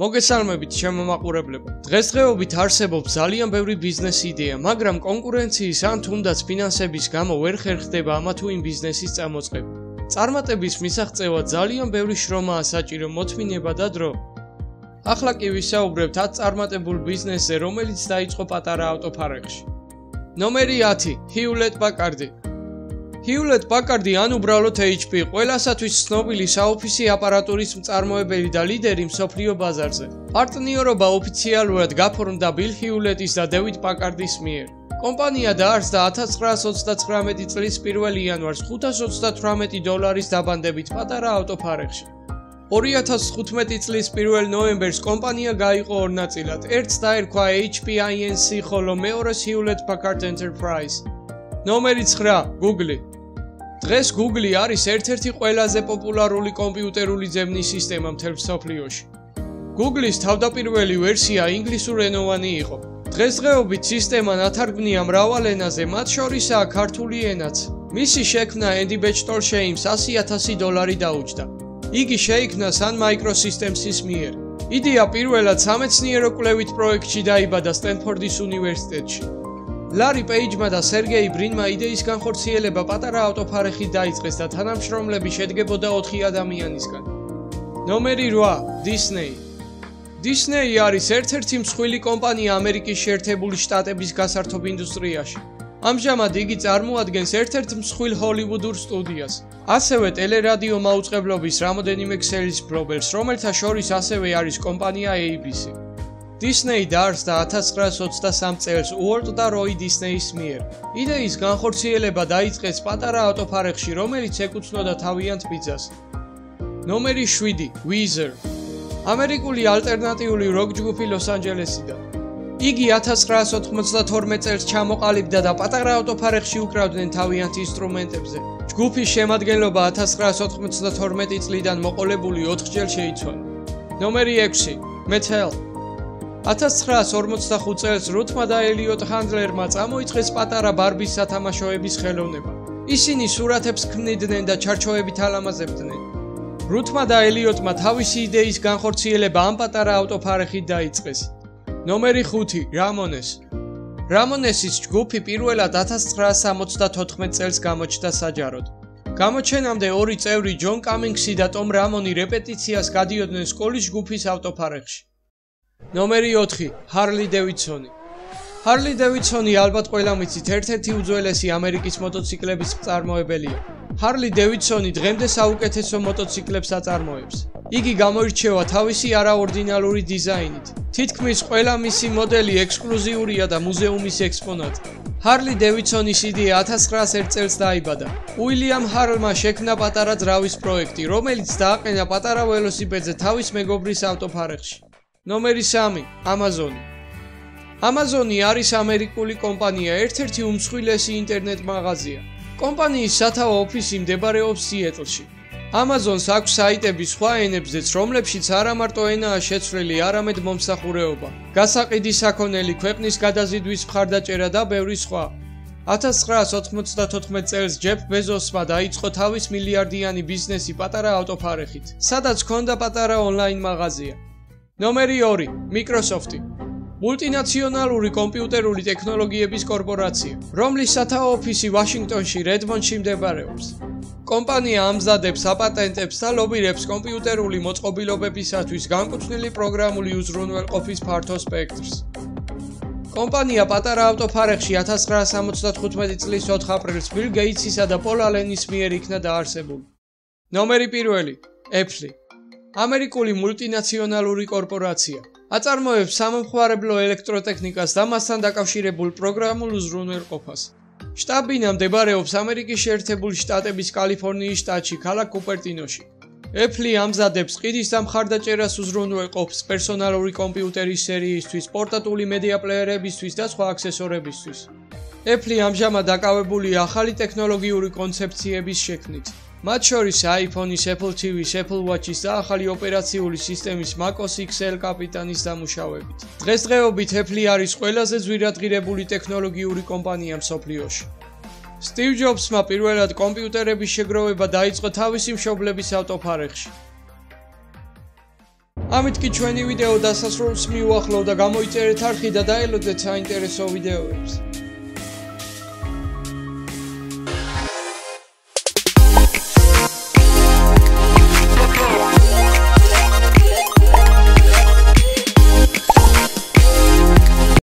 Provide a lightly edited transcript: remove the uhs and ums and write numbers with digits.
მოგესალმებით შემომაყურებლებო. დღესდღეობით არსებობს ძალიან ბევრი ბიზნეს იდეა, მაგრამ კონკურენციის ან თუნდაც ფინანსების გამო ვერ ხერხდება ამა თუ იმ ბიზნესის წარმოწება. წარმატების მისაღწევა ძალიან ბევრი შრომაა საჭირო, მოთმინება და დრო. ახლა კი ვისაუბრებთ 10 წარმატებულ ბიზნესზე, რომელიც დაიწყო პატარა ავტოფარეხში. ნომერი 10. Hewlett Packard. Hewlett Packard ან უბრალოდ HP, ყველასათვის ცნობილი საოფისი აპარატურის მწარმოებელი და ლიდერი მსოფლიო ბაზარზე. პარტნიორობა ოფიციალურად გაფორმდა Bill Hewlett-ის და David Packard-ის მიერ. კომპანია დაარსდა 1939 წლის 1 იანვარს $538 დაბანდებით პატარა ავტოფარეხში. 2015 წლის 1 ნოემბერს კომპანია გაიყო ორ ნაწილად. ერთს დაერქვა HP Inc., ხოლო მეორეს Hewlett Packard Enterprise. ნომერი 9. Google. დღეს Google არის ერთ-ერთი ყველაზე პოპულარული კომპიუტერული ძებნის სისტემა მთელ მსოფლიოში. Google-ის თავდაპირველი ვერსია ინგლისურენოვანი იყო. დღესდღეობით სისტემა ნათარგმნია მრავალ ენაზე, მათ შორისაა ქართული ენაც. მისი შექმნა Andy Bechtel-შეიმს $100,000 დაუჭდა. იგი შეიქმნა Sun Microsystems-ის მიერ. იდეა პირველად სამეცნიერო კვლევით პროექტში დაიბადა სტენფორდის უნივერსიტეტში. Larry Page-მა და Sergey Brin-მა იდეის განხორციელება პატარა ავტოფარეხით დაიწყეს და თანამშრომლები შედგებოდა 4 ადამიანისგან. ნომერი 8. Disney. Disney არის ერთ-ერთი მსხვილი კომპანია ამერიკის შეერთებული შტატების გასართობ ინდუსტრიაში. ამჟამად იგი წარმოადგენს ერთ-ერთ მსხვილ ჰოლივუდურ სტუდიას. ასევე ტელერადიო მაუწყებლობის რამოდენიმე ქსელის მფლობელს, რომელთა შორის ასევე არის კომპანია ABC. Disney დაარსდა 1923 წელს უოლტ და როი დისნეის მიერ. იდეის განხორციელება დაიწყეს პატარა ავტოფარეხში, რომელიც ეკუთვნოდა თავიანთ ბიძას. ნომერი 7. Weezer. ამერიკული ალტერნატიული როკ ჯგუფი ლოს-ანჯელესიდან. იგი 1992 წელს ჩამოყალიბდა და პატარა ავტოფარეხში უკრავდნენ თავიანთ ინსტრუმენტებზე. ჯგუფის შემადგენლობა 1992 წლიდან მოყოლებული 4-ჯერ შეიცვალა. ნომერი 6. Metal. 1945 წელს რუთმა და ელიოტ ჰანდლერმა წამოიწყეს პატარა ბარბის სათამაშოების ხელოვნება. ისინი სურათებს ქმნიდნენ და ჩარჩოებით ალამაზებდნენ. რუთმა და ელიოტმა თავისი იდეის განხორციელება ამ პატარა ავტოფარეხით დაიწყეს. ნომერი 5. Ramones. Ramones-ის ჯგუფი პირველად 1974 წელს გამოჩნდა საჯაროდ. გამოჩენამდე ორი წევრი, ჯონ კამინგსი და ტომ რამონი, რეპეტიციას გადიოდნენ სკოლის ჯგუფის ავტოფარეხში. ნომერი 4. Harley Davidson. Harley Davidson ალბათ ყველა მიცით, ერთ-ერთი უძველესი ამერიკის მოტოციკლების მწარმოებელია. Harley Davidson დღემდე საუკეთესო მოტოციკლებს აწარმოებს. იგი გამოირჩევა თავისი არაორდინალური დიზაინით. თითქმის ყველა მისი მოდელი ექსკლუზიურია და მუზეუმის ექსპონატი. Harley Davidson-ის იდეა 1901 წელს დაიბადა. უილიამ ჰარლმა შექმნა პატარა ძრავის პროექტი, რომელიც დააყენა პატარა ველოსიპედზე თავის მეგობრის ავტოფარეხში. ნომერი 3. Amazon. Amazon არის ამერიკული კომპანია, ერთ-ერთი უმსხვილესი ინტერნეტ მაღაზია. კომპანიის სათავო ოფისი მდებარეობს სიეტლში. Amazon-ს აქვს საიტები სხვა ენებზეც, რომლებშიც არა მარტო ენაა შეცვლილი, არამედ მომსახურეობა, გასაყიდი საქონელი, ქვეყნის გადაზიდვის მხარდაჭერა და ბევრი სხვა. 1994 წელს ჯეფ ბეზოსმა დაიწყო თავის მილიარდიანი ბიზნესი პატარა ავტოფარეხით, სადაც ჰქონდა პატარა ონლაინ მაღაზია. ნომერი 2. Microsoft-ი. მულტინაციონალური კომპიუტერული ტექნოლოგიების კორპორაცია, რომლის სათავო ოფისი ვაშინგტონში, რედმონდში მდებარეობს. კომპანია ამზადებს, აპატენტებს და ლობირებს კომპიუტერული მოწყობილობებისათვის განკუთვნილი პროგრამული უზრუნველყოფის ფართო სპექტრს. კომპანია პატარა ავტოფარეხში 1975 წლის 4 აპრილს ბილ გეიტსისა და პოლ ალენის მიერ იქნა დაარსებული. ნომერი 1. Apple. ამერიკული მულტინაციონალური კორპორაცია აწარმოებს სამომხმარებლო ელექტროტექნიკას და მასთან დაკავშირებულ პროგრამულ უზრუნველყოფას. შტაბინა მდებარეობს ამერიკის შეერთებული შტატების კალიფორნიის შტატში, ქალაქ კუპერტინოში. Apple ამზადებს ყიდის და მხარდაჭერას უზრუნველყოფს პერსონალური კომპიუტერის სერიისთვის, პორტატული მედია პლეიერებისთვის და სხვა აქსესორებისთვის. Apple ამჟამად დაკავებულია ახალი ტექნოლოგიური კონცეფციების შექმნით. მათ შორის iPhone-ის, Apple TV-ის, Apple Watch-ის და ახალი ოპერაციული სისტემის macOS XL კაპიტანის დამუშავებით. დღესდღეობით Apple არის ყველაზე ძვირადღირებული ტექნოლოგიური კომპანია მსოფლიოში. სტივ ჯობსმა პირველად კომპიუტერების შეგროვება დაიწყო თავისი მშობლების ავტოფარეხში. ამით კი ჩვენი ვიდეო დასასრულს მივუახლოვთ და გამოიწერეთ არხი და დაელოდეთ საინტერესო ვიდეოებს.